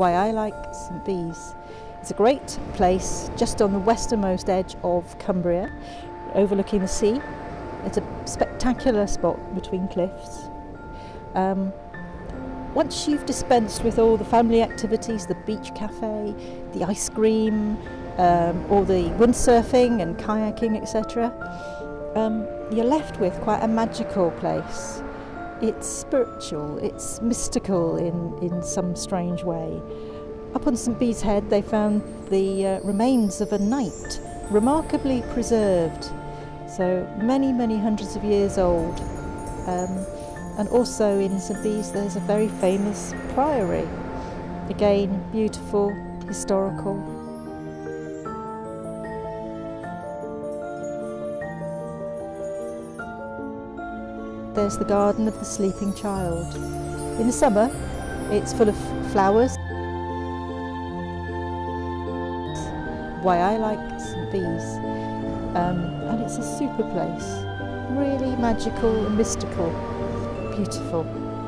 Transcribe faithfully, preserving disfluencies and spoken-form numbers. why I like St Bees. It's a great place just on the westernmost edge of Cumbria, overlooking the sea. It's a spectacular spot between cliffs. Um, once you've dispensed with all the family activities, the beach cafe, the ice cream, um, all the windsurfing and kayaking, et cetera, um, you're left with quite a magical place. It's spiritual, it's mystical in, in some strange way. Up on St Bees Head they found the uh, remains of a knight, remarkably preserved, so many, many hundreds of years old. Um, and also in St Bees there's a very famous priory, again beautiful, historical. There's the Garden of the Sleeping Child. In the summer, it's full of flowers. Why I like St Bees. Um, and it's a super place. Really magical and mystical. Beautiful.